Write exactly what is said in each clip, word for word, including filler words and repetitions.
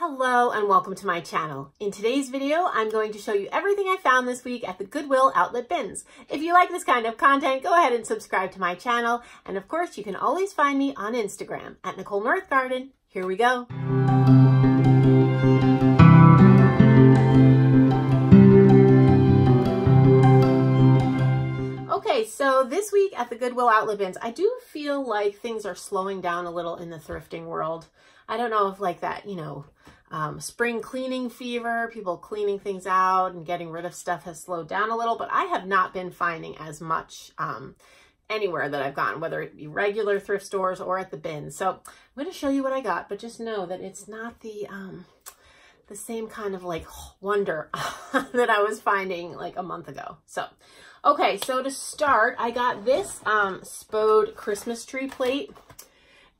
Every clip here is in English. Hello and welcome to my channel. In today's video, I'm going to show you everything I found this week at the Goodwill outlet bins. If you like this kind of content, go ahead and subscribe to my channel. And of course, you can always find me on Instagram at Nicole Northgarden. Here we go. Okay, so this week at the Goodwill outlet bins, I do feel like things are slowing down a little in the thrifting world. I don't know if like that, you know, um, spring cleaning fever, people cleaning things out and getting rid of stuff has slowed down a little, but I have not been finding as much um, anywhere that I've gone, whether it be regular thrift stores or at the bin. So I'm going to show you what I got, but just know that it's not the, um, the same kind of like wonder that I was finding like a month ago. So, okay. So to start, I got this um, Spode Christmas tree plate.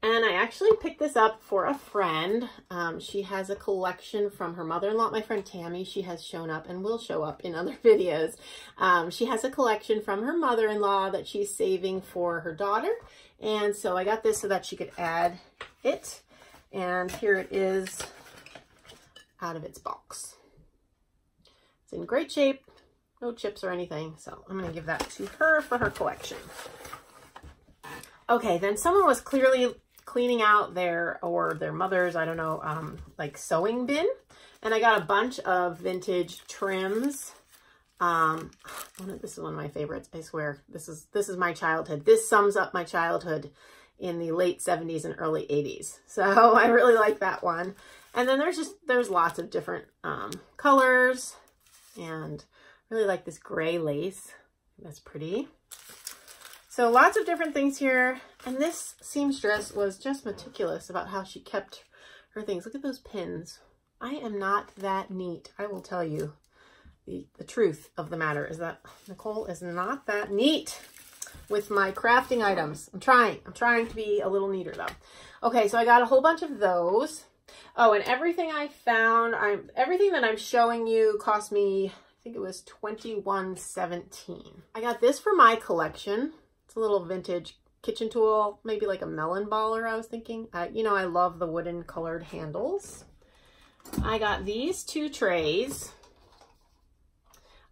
And I actually picked this up for a friend. Um, she has a collection from her mother-in-law, my friend Tammy. She has shown up and will show up in other videos. Um, she has a collection from her mother-in-law that she's saving for her daughter. And so I got this so that she could add it. And here it is out of its box. It's in great shape, no chips or anything. So I'm gonna give that to her for her collection. Okay, then someone was clearly cleaning out their, or their mother's, I don't know, um, like sewing bin. And I got a bunch of vintage trims. Um, one of, this is one of my favorites, I swear. This is, this is my childhood. This sums up my childhood in the late seventies and early eighties. So I really like that one. And then there's just, there's lots of different um, colors. And I really like this gray lace. That's pretty. So lots of different things here. And this seamstress was just meticulous about how she kept her things. Look at those pins. I am not that neat. I will tell you the, the truth of the matter is that Nicole is not that neat with my crafting items. I'm trying. I'm trying to be a little neater though. Okay, so I got a whole bunch of those. Oh, and everything I found, I'm everything that I'm showing you cost me, I think it was twenty-one seventeen. I got this for my collection. It's a little vintage kitchen tool, maybe like a melon baller, I was thinking. Uh, you know, I love the wooden colored handles. I got these two trays.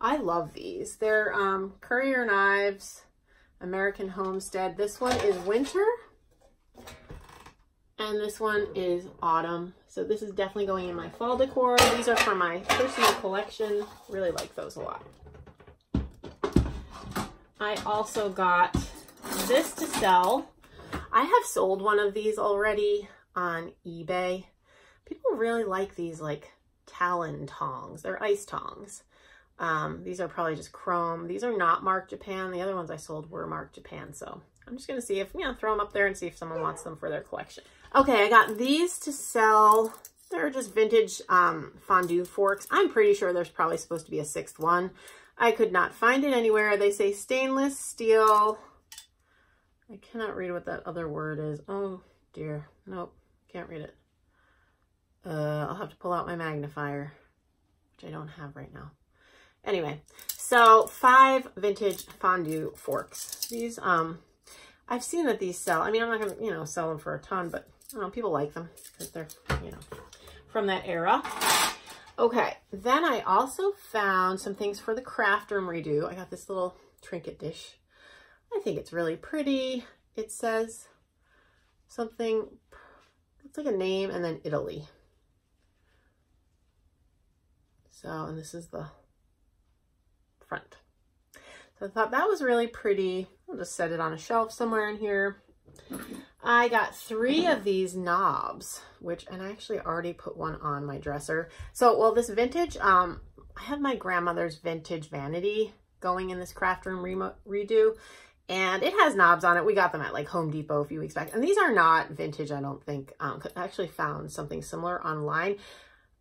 I love these. They're um, Currier and Ives, American Homestead. This one is winter, and this one is autumn. So this is definitely going in my fall decor. These are for my personal collection. Really like those a lot. I also got this to sell. I have sold one of these already on eBay. People really like these like talon tongs. They're ice tongs. Um, these are probably just chrome. These are not marked Japan. The other ones I sold were marked Japan. So I'm just going to see if, you know, throw them up there and see if someone wants them for their collection. Okay, I got these to sell. They're just vintage um, fondue forks. I'm pretty sure there's probably supposed to be a sixth one. I could not find it anywhere. They say stainless steel. I cannot read what that other word is. Oh dear. Nope. Can't read it. Uh, I'll have to pull out my magnifier, which I don't have right now. Anyway, so five vintage fondue forks. These, um, I've seen that these sell. I mean, I'm not going to, you know, sell them for a ton, but I don't know, people like them because they're, you know, from that era. Okay, then I also found some things for the craft room redo. I got this little trinket dish. I think it's really pretty. It says something, it's like a name and then Italy. So, and this is the front. So I thought that was really pretty. I'll just set it on a shelf somewhere in here. I got three of these knobs, which, and I actually already put one on my dresser. So, well, this vintage, um, I have my grandmother's vintage vanity going in this craft room re redo, and it has knobs on it. We got them at like Home Depot a few weeks back. And these are not vintage, I don't think. Um, I actually found something similar online.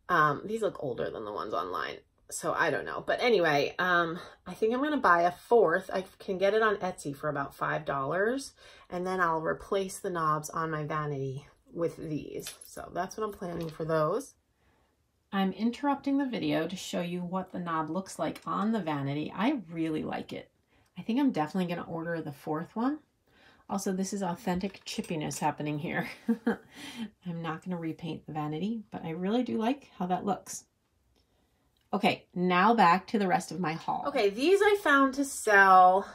Um, these look older than the ones online. So I don't know. But anyway, um, I think I'm going to buy a fourth. I can get it on Etsy for about five dollars. And then I'll replace the knobs on my vanity with these. So that's what I'm planning for those. I'm interrupting the video to show you what the knob looks like on the vanity. I really like it. I think I'm definitely going to order the fourth one. Also, this is authentic chippiness happening here. I'm not going to repaint the vanity, but I really do like how that looks. Okay, now back to the rest of my haul. Okay, these I found to sell.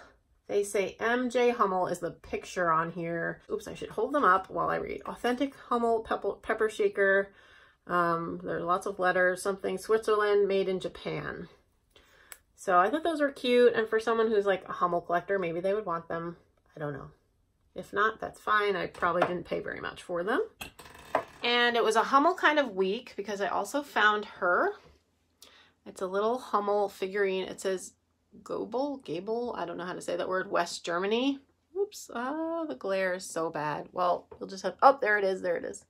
They say M J Hummel is the picture on here. Oops, I should hold them up while I read. Authentic Hummel Pepper Shaker. Um, there are lots of letters, something Switzerland, made in Japan. So I thought those were cute. And for someone who's like a Hummel collector, maybe they would want them. I don't know. If not, that's fine. I probably didn't pay very much for them. And it was a Hummel kind of week because I also found her. It's a little Hummel figurine. It says Gobel Gable. I don't know how to say that word. West Germany. Oops. Ah, the glare is so bad. Well, you'll just have, oh, there it is. There it is.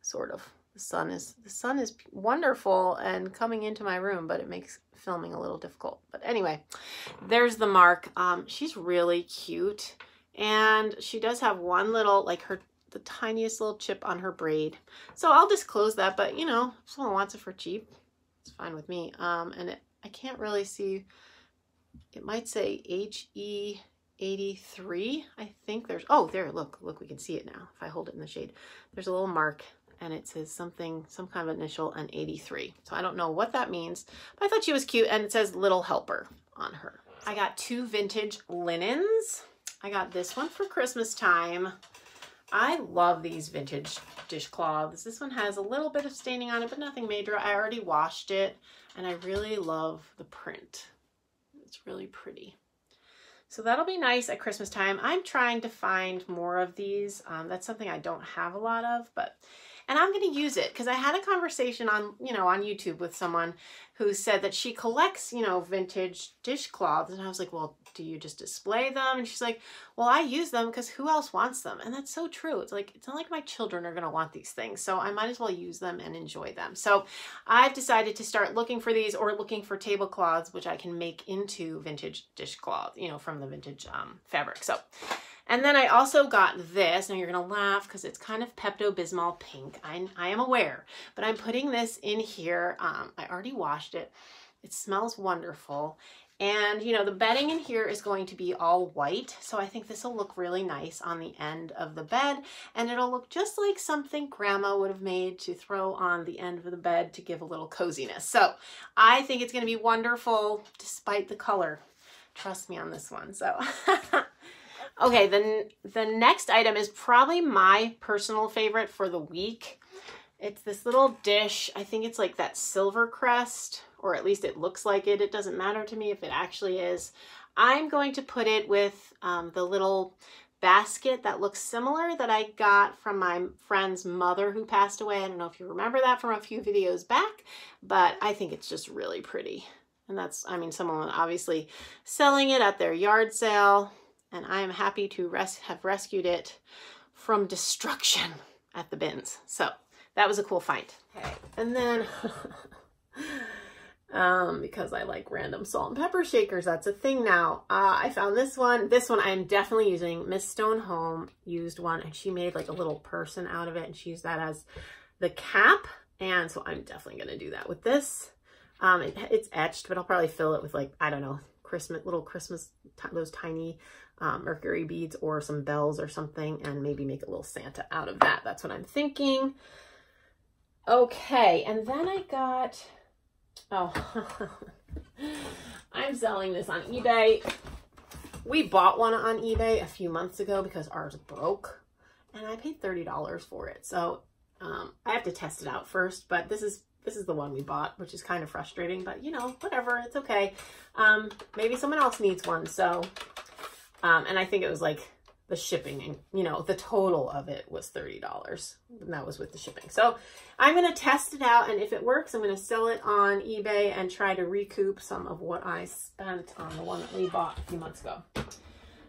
Sort of. The sun is, the sun is wonderful and coming into my room, but it makes filming a little difficult. But anyway, there's the mark. Um, she's really cute. And she does have one little, like her, the tiniest little chip on her braid. So I'll disclose that, but you know, if someone wants it for cheap, it's fine with me. Um, and it, I can't really see, it might say H E eighty-three. I think there's, oh, there, look, look, we can see it now. If I hold it in the shade, there's a little mark. And it says something, some kind of initial, and eighty-three. So I don't know what that means, but I thought she was cute. And it says Little Helper on her. I got two vintage linens. I got this one for Christmas time. I love these vintage dishcloths. This one has a little bit of staining on it, but nothing major. I already washed it, and I really love the print. It's really pretty. So that'll be nice at Christmas time. I'm trying to find more of these. Um, that's something I don't have a lot of, but... And I'm going to use it because I had a conversation on, you know, on YouTube with someone who said that she collects, you know, vintage dishcloths. And I was like, well, do you just display them? And she's like, well, I use them because who else wants them? And that's so true. It's like, it's not like my children are going to want these things. So I might as well use them and enjoy them. So I've decided to start looking for these or looking for tablecloths, which I can make into vintage dishcloths, you know, from the vintage um, fabric. So. And then I also got this. Now you're going to laugh because it's kind of Pepto-Bismol pink. I, I am aware, but I'm putting this in here. Um, I already washed it. It smells wonderful. And you know, the bedding in here is going to be all white. So I think this will look really nice on the end of the bed. And it'll look just like something grandma would have made to throw on the end of the bed to give a little coziness. So I think it's going to be wonderful despite the color. Trust me on this one. So... Okay, then the next item is probably my personal favorite for the week. It's this little dish. I think it's like that Silvercrest, or at least it looks like it. It doesn't matter to me if it actually is. I'm going to put it with um, the little basket that looks similar that I got from my friend's mother who passed away. I don't know if you remember that from a few videos back, but I think it's just really pretty. And that's, I mean, someone obviously selling it at their yard sale. And I am happy to res- have rescued it from destruction at the bins. So that was a cool find. Okay. And then, um, because I like random salt and pepper shakers, that's a thing now. Uh, I found this one. This one I'm definitely using. Miss Stonehome used one, and she made like a little person out of it, and she used that as the cap. And so I'm definitely going to do that with this. Um, it, it's etched, but I'll probably fill it with like, I don't know, Christmas, little Christmas, those tiny um, mercury beads or some bells or something, and maybe make a little Santa out of that. That's what I'm thinking. Okay, and then I got, oh, I'm selling this on eBay. We bought one on eBay a few months ago because ours broke, and I paid thirty dollars for it. So um, I have to test it out first, but this is This is the one we bought, which is kind of frustrating, but you know, whatever, it's okay. Um, maybe someone else needs one. So, um, and I think it was like the shipping and, you know, the total of it was thirty dollars, and that was with the shipping. So I'm going to test it out, and if it works, I'm going to sell it on eBay and try to recoup some of what I spent on the one that we bought a few months ago.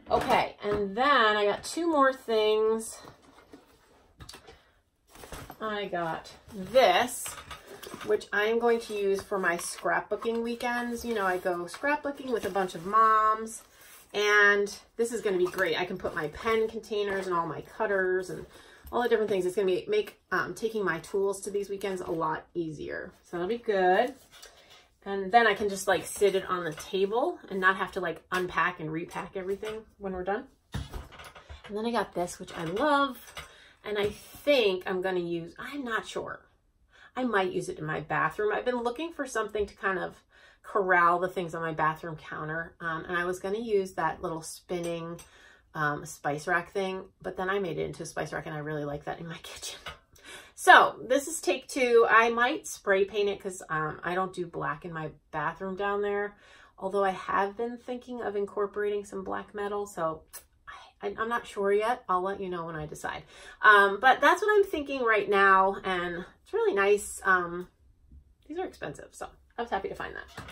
Okay. And then I got two more things. I got this, which I'm going to use for my scrapbooking weekends. You know, I go scrapbooking with a bunch of moms, and this is going to be great. I can put my pen containers and all my cutters and all the different things. It's going to be, make um, taking my tools to these weekends a lot easier. So that'll be good. And then I can just like sit it on the table and not have to like unpack and repack everything when we're done. And then I got this, which I love. And I think I'm going to use, I'm not sure. I might use it in my bathroom. I've been looking for something to kind of corral the things on my bathroom counter. Um, and I was going to use that little spinning um, spice rack thing, but then I made it into a spice rack and I really like that in my kitchen. So this is take two. I might spray paint it because um, I don't do black in my bathroom down there. Although I have been thinking of incorporating some black metal. So I, I'm not sure yet. I'll let you know when I decide. Um, but that's what I'm thinking right now. And it's really nice. Um, these are expensive. So I was happy to find that.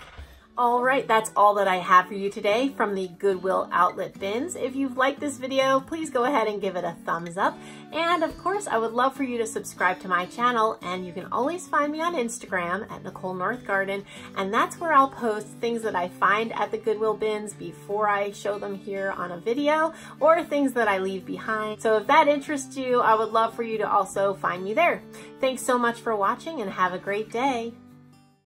All right, that's all that I have for you today from the Goodwill Outlet Bins. If you've liked this video, please go ahead and give it a thumbs up. And of course, I would love for you to subscribe to my channel, and you can always find me on Instagram at Nicole Northgarden, and that's where I'll post things that I find at the Goodwill bins before I show them here on a video, or things that I leave behind. So if that interests you, I would love for you to also find me there. Thanks so much for watching, and have a great day.